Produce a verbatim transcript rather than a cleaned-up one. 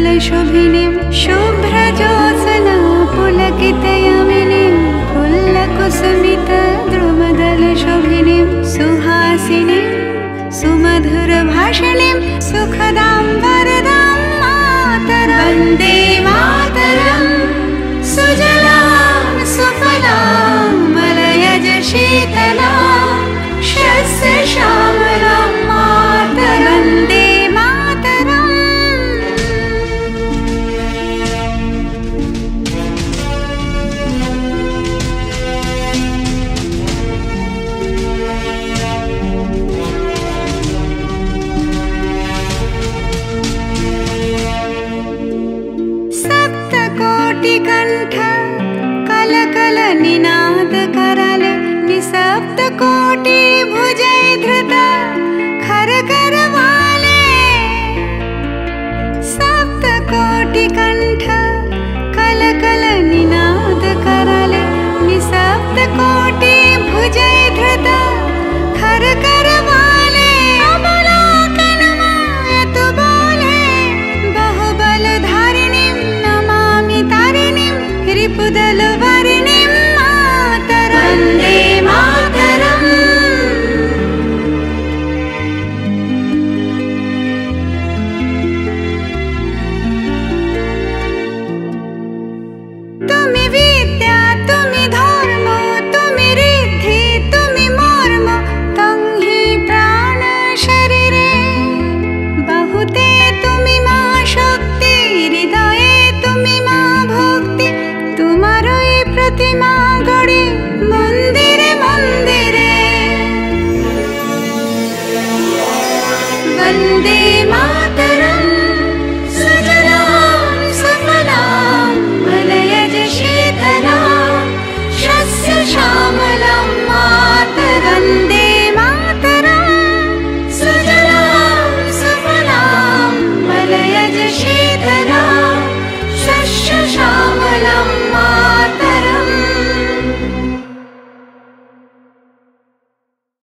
कलशोभिनीं शुभ्रजोत्सनापुलकितयामिनीं फुल्लकुसुमितद्रुमदलशोभिनीं सुहासिनीं सुमधुरभाषिणीं सुखदां वरदां मातरं वन्दे मातरं सुजलां सुफलां मलयज शीतलां शस्य श्यामलां मातरं वन्दे मातरम्। सप्तकोटिकण्ठ कलकल निनाद करल निसप्तकोटि भुजै धृत खर कर वाले। सप्तकोटिकण्ठ कलकल निनाद करल निसप्तकोटि भुजै धृत खर कर